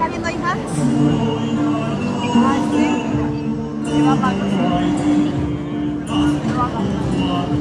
¿Está viendo, hija? Ah, sí. Se va para acá. Se va para acá.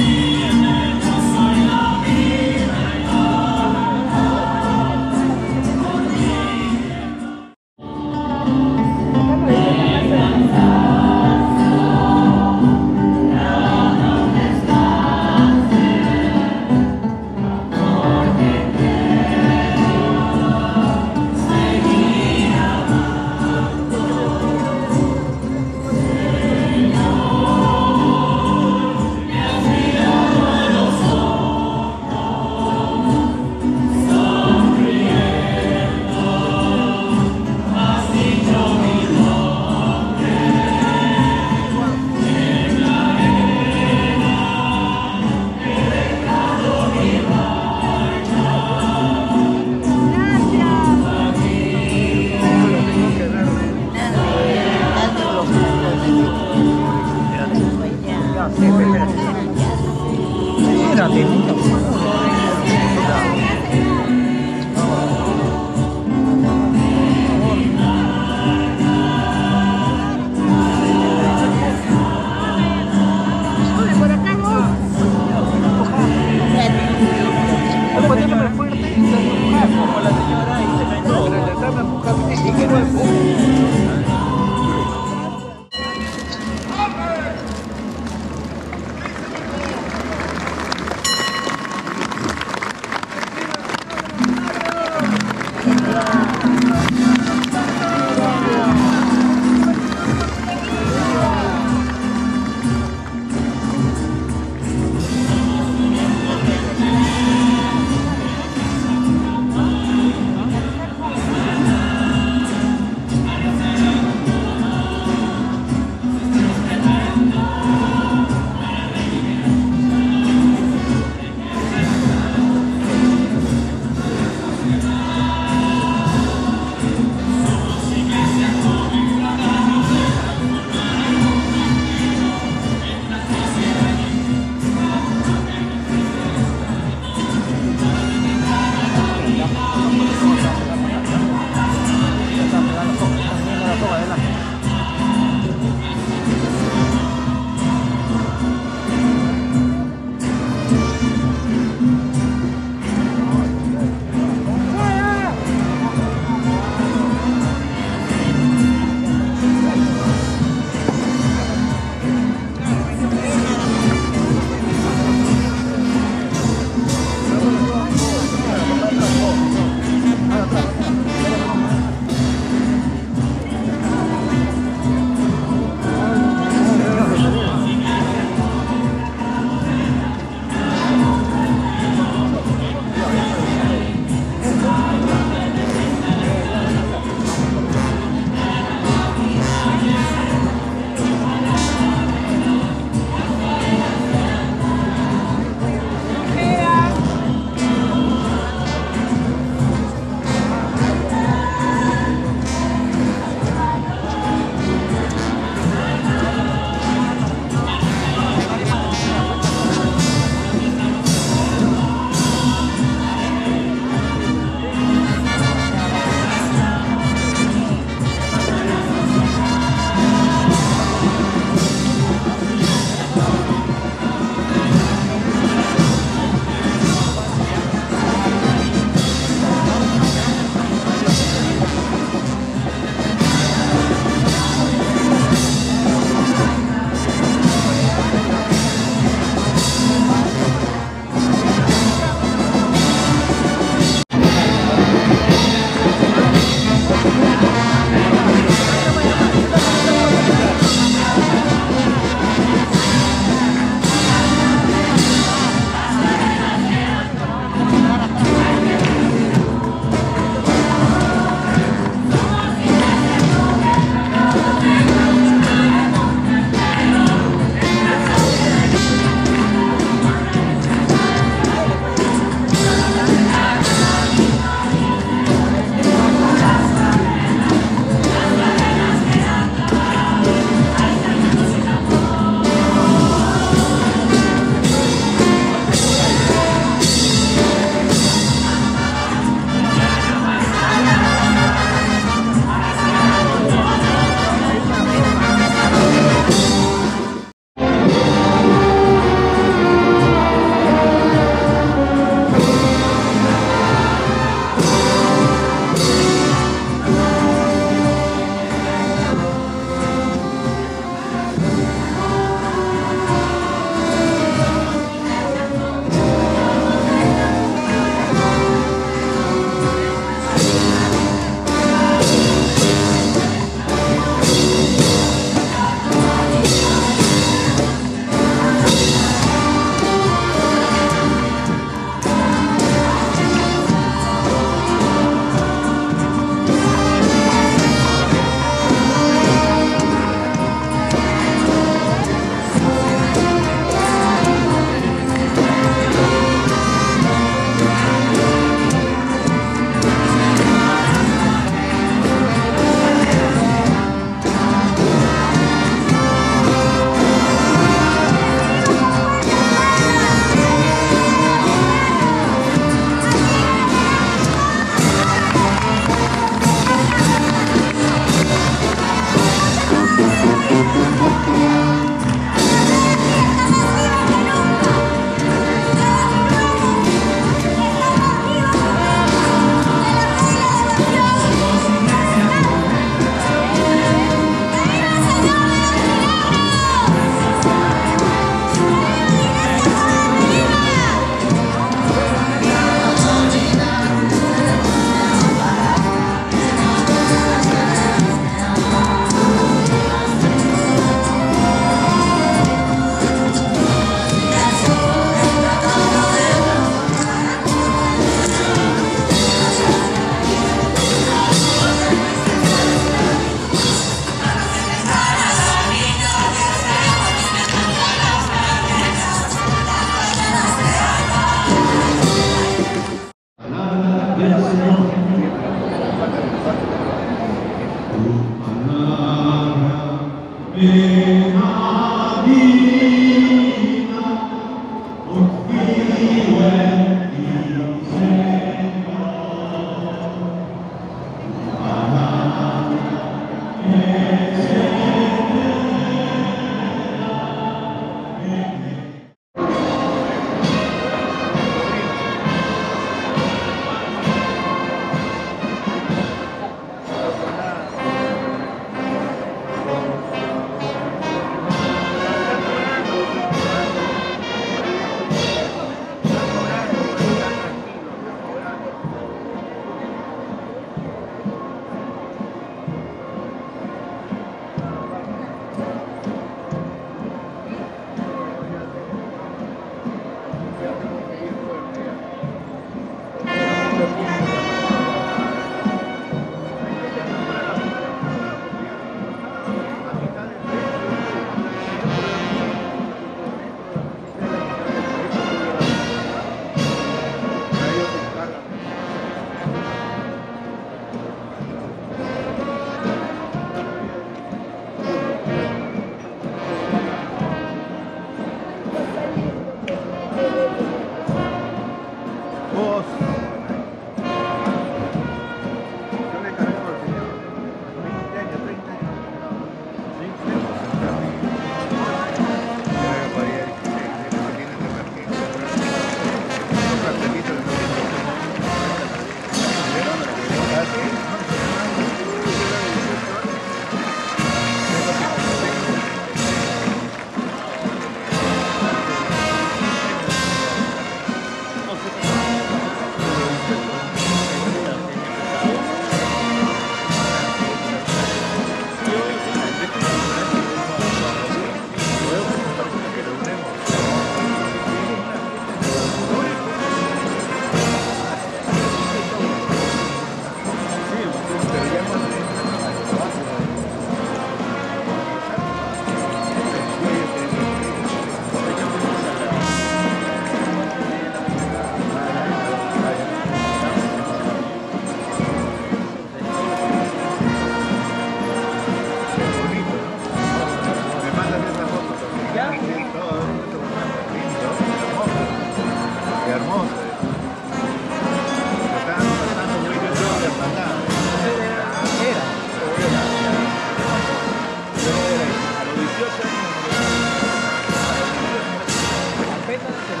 Gracias.